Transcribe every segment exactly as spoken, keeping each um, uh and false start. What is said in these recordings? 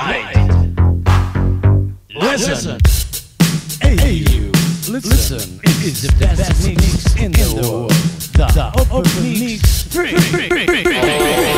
right. Listen. Hey, you. Listen. It is the best mix in the world. The Open Mix. Free, free, free, free, free. Queen.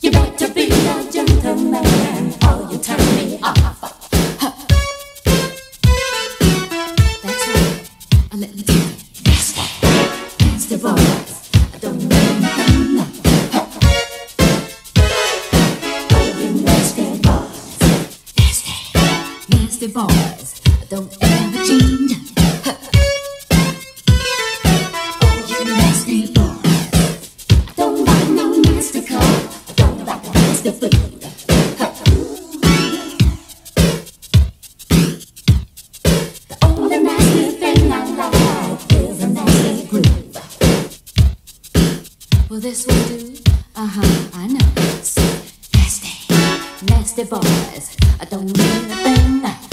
You boys don't ever change. Oh, you nasty boys, don't like no nasty car, don't like no nasty food. The only nasty thing I like is a nasty groove. Well, this will do. Uh-huh, I know. Nasty, nasty boys, I don't mean a thing.